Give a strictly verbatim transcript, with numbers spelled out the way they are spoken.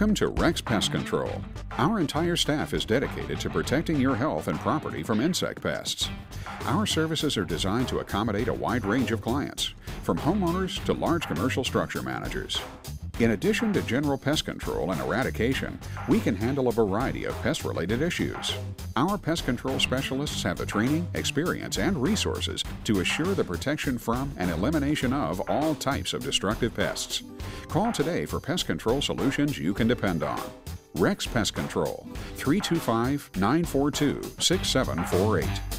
Welcome to Rex Pest Control. Our entire staff is dedicated to protecting your health and property from insect pests. Our services are designed to accommodate a wide range of clients, from homeowners to large commercial structure managers. In addition to general pest control and eradication, we can handle a variety of pest-related issues. Our pest control specialists have the training, experience, and resources to assure the protection from and elimination of all types of destructive pests. Call today for pest control solutions you can depend on. Rex Pest Control, three two five, nine four two, six seven four eight.